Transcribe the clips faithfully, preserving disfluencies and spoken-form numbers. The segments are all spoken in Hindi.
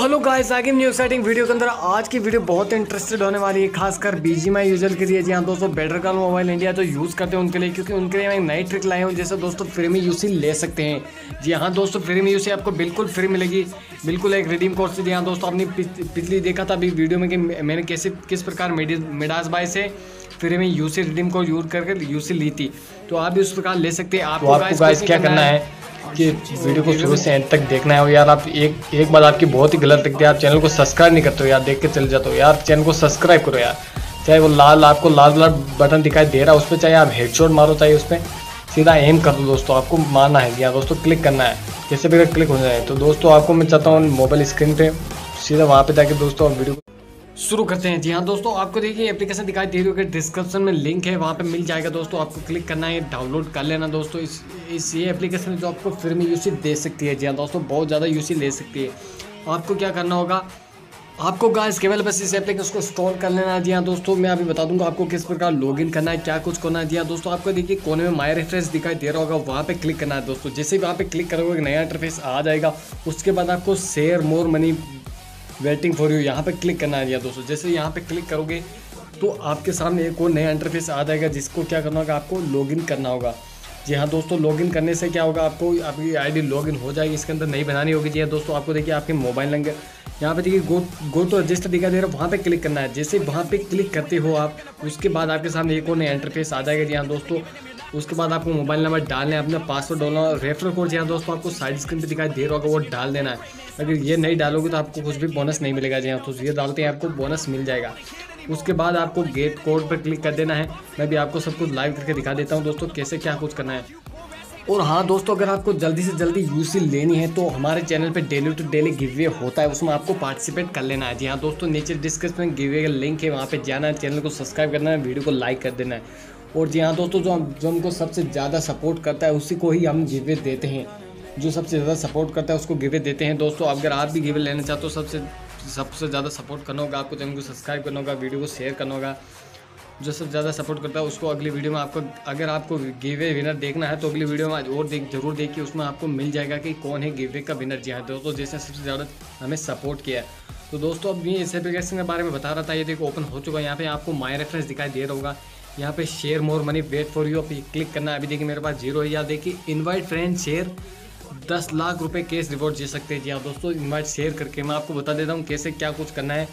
हेलो गाइस, आगे न्यू एक्साइटिंग वीडियो के अंदर आज की वीडियो बहुत इंटरेस्टेड होने वाली है, खासकर बीजीएमआई यूजर के लिए। जी हाँ दोस्तों, बैटलग्राउंड मोबाइल इंडिया जो यूज़ करते हैं उनके लिए, क्योंकि उनके लिए मैं एक नई ट्रिक लाया हूँ। जैसे दोस्तों फ्री में यूसी ले सकते हैं। जी हाँ दोस्तों, फ्री में यूसी आपको बिल्कुल फ्री मिलेगी, बिल्कुल एक रिडीम कोड से। जी हाँ दोस्तों, आपने पिछली देखा था अभी वीडियो में कि मैंने कैसे किस प्रकार मिडासबाय से फ्री में यूसी रिडीम कोड यूज करके यूसी ली थी, तो आप भी उस प्रकार ले सकते हैं। आपको गाइस क्या करना है कि वीडियो को शुरू से एंड तक देखना है। यार आप एक एक बात आपकी बहुत ही गलत लगती है, आप चैनल को सब्सक्राइब नहीं करते हो यार, देख के चले जाते हो। यार चैनल को सब्सक्राइब करो यार, चाहे वो लाल आपको लाल लाल बटन दिखाई दे रहा है उस पर चाहे आप हेडशॉट मारो, चाहे उस पर सीधा एम कर दो दोस्तों। आपको मारना है यार दोस्तों, क्लिक करना है, जैसे भी क्लिक हो जाए। तो दोस्तों आपको मैं चाहता हूँ मोबाइल स्क्रीन पर सीधा वहाँ पर जाके दोस्तों आप वीडियो शुरू करते हैं। जी हाँ दोस्तों, आपको देखिए एप्लीकेशन दिखाई दे रही होगी, डिस्क्रिप्शन में लिंक है, वहाँ पे मिल जाएगा दोस्तों। आपको क्लिक करना है, डाउनलोड कर लेना दोस्तों। इस इस ये एप्लीकेशन जो आपको फ्री में यूसी दे सकती है। जी हाँ दोस्तों, बहुत ज़्यादा यूसी ले सकती है। आपको क्या करना होगा, आपको गाइस केवल बस इस एप्लीकेशन को इंस्टॉल कर लेना। जी हाँ दोस्तों, मैं अभी बता दूंगा आपको किस प्रकार लॉगिन करना है, क्या कुछ करना है। जी हाँ दोस्तों, आपको देखिए कोने में माय इंटरफेस दिखाई दे रहा होगा, वहाँ पे क्लिक करना है दोस्तों। जैसे भी वहाँ पे क्लिक करोगे एक नया इंटरफेस आ जाएगा। उसके बाद आपको share more money waiting for you यहाँ पे क्लिक करना है। यार दोस्तों, जैसे यहाँ पे क्लिक करोगे तो आपके सामने एक और नया इंटरफेस आ जाएगा, जिसको क्या करना होगा, आपको लॉगिन करना होगा। जी हाँ दोस्तों, लॉगिन करने से क्या होगा, आपको आपकी आईडी लॉगिन हो जाएगी, इसके अंदर नहीं बनानी होगी। जी हाँ दोस्तों, आपको देखिए आपके मोबाइल नंबर यहाँ पे देखिए गो गो टू रजिस्टर दिखा दे रहा है, वहाँ पे क्लिक करना है। जैसे वहाँ पे क्लिक करते हो आप, उसके बाद आपके सामने एक और नया इंटरफेस आ जाएगा। जी हाँ दोस्तों, उसके बाद आपको मोबाइल नंबर डालना है, अपना पासवर्ड डालना है, रेफर कोड जी हाँ दोस्तों आपको साइड स्क्रीन पे दिखाई दे रहा होगा, वो डाल देना है। अगर ये नहीं डालोगे तो आपको कुछ भी बोनस नहीं मिलेगा। जी हाँ दोस्तों, ये डालते हैं आपको बोनस मिल जाएगा। उसके बाद आपको गेट कोड पर क्लिक कर देना है। मैं भी आपको सब कुछ लाइव करके दिखा देता हूँ दोस्तों, कैसे क्या कुछ करना है। और हाँ दोस्तों, अगर आपको जल्दी से जल्दी यूसी लेनी है तो हमारे चैनल पे डेली टू डेली गिववे होता है, उसमें आपको पार्टिसिपेट कर लेना है। जी हाँ दोस्तों, नीचे डिस्क्रिप्शन में गिववे का लिंक है, वहाँ पे जाना है, चैनल को सब्सक्राइब करना है, वीडियो को लाइक कर देना है। और जी हाँ दोस्तों, जो हम जो हमको सबसे ज़्यादा सपोर्ट करता है उसी को ही हम गिववे देते हैं। जो सबसे ज़्यादा सपोर्ट करता है उसको गिववे देते हैं दोस्तों। अगर आप भी गिववे लेना चाहते हो, सबसे सबसे ज़्यादा सपोर्ट करना होगा आपको, चैनल को सब्सक्राइब करना होगा, वीडियो को शेयर करना होगा। जो सबसे ज़्यादा सपोर्ट करता है उसको अगली वीडियो में आपको, अगर आपको गिववे विनर देखना है तो अगली वीडियो में और देख जरूर देखिए, उसमें आपको मिल जाएगा कि कौन है गिववे का विनर। जी हाँ दोस्तों, जिसने सबसे ज़्यादा हमें सपोर्ट किया। तो दोस्तों अब ये इस एप्लीकेशन के बारे में बता रहा था, ये देखो ओपन हो चुका है। यहाँ पे आपको माय रेफरेंस दिखाई दे रहा होगा, यहाँ पे share more money wait for you आप क्लिक करना है। अभी देखिए मेरे पास जीरो है। यहाँ देखिए इन्वाइट फ्रेंड शेयर दस लाख रुपये कैश रिवॉर्ड दे सकते हैं। जी हाँ दोस्तों, इन्वाइट शेयर करके मैं आपको बता देता हूँ कैसे क्या कुछ करना है,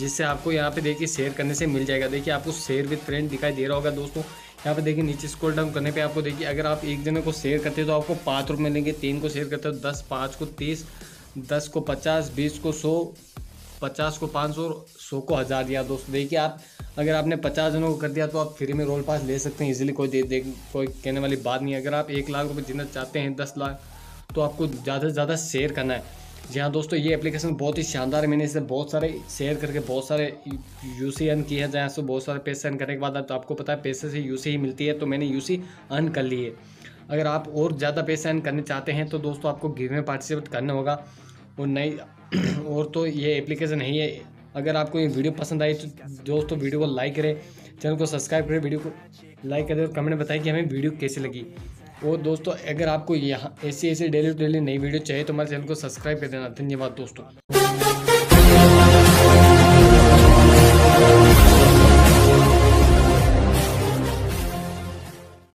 जिससे आपको यहाँ पे देखिए शेयर करने से मिल जाएगा। देखिए आपको शेयर विद फ्रेंड दिखाई दे रहा होगा दोस्तों। यहाँ पे देखिए नीचे स्क्रॉल डाउन करने पे आपको देखिए, अगर आप एक जने को शेयर करते हो तो आपको पाँच रुपये मिलेंगे, तीन को शेयर करते हो दस, पाँच को तीस, दस को पचास, बीस को सौ, पचास को पाँच सौ, सौ को हज़ार दिया दोस्तों। देखिए आप अगर आपने पचास जनों को कर दिया तो आप फ्री में रोल पास ले सकते हैं इजीली, कोई दे, दे कोई कहने वाली बात नहीं है। अगर आप एक लाख रुपये जीतना चाहते हैं, दस लाख, तो आपको ज़्यादा से ज़्यादा शेयर करना है। जी हाँ दोस्तों, ये एप्लीकेशन बहुत ही शानदार है। मैंने इसे बहुत सारे शेयर करके बहुत सारे यूसी अर्न किया है। जहाँ से बहुत सारे पैसे अर्न करने के बाद तो आपको पता है पैसे से यूसी ही मिलती है, तो मैंने यूसी अर्न कर ली है। अगर आप और ज़्यादा पैसे अर्न करने चाहते हैं तो दोस्तों आपको गिव में पार्टिसिपेट करना होगा। और नई और तो ये एप्लीकेशन नहीं है। अगर आपको ये वीडियो पसंद आई तो दोस्तों वीडियो को लाइक करें, चैनल को सब्सक्राइब करें, वीडियो को लाइक करें और कमेंट में बताएं कि हमें वीडियो कैसी लगी। और दोस्तों अगर आपको यहाँ ऐसी ऐसी डेली टू डेली नई वीडियो चाहिए तो हमारे चैनल को सब्सक्राइब कर देना। धन्यवाद दोस्तों।